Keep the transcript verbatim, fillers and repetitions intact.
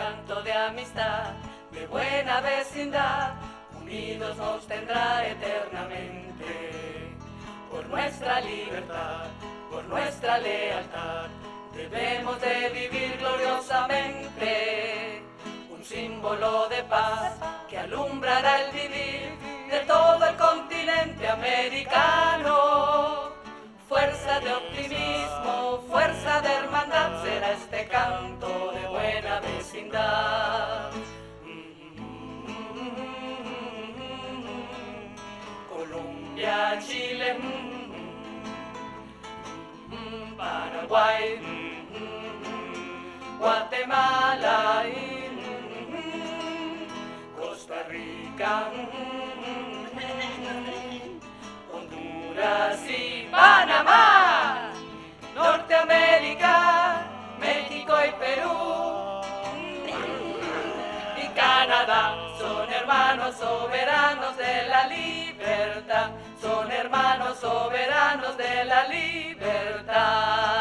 canto de amistad, de buena vecindad, unidos nos tendrá eternamente. Por nuestra libertad, por nuestra lealtad, debemos de vivir gloriosamente. Un símbolo de paz que alumbrará el vivir de todo el continente americano. Fuerza de optimismo, fuerza de hermandad, será este canto de buena vecindad. Colombia, Chile, Paraguay, Guatemala, Costa Rica, Honduras y Panamá, Norteamérica, México y Perú y Canadá, son hermanos soberanos de la libertad, son hermanos soberanos de la libertad.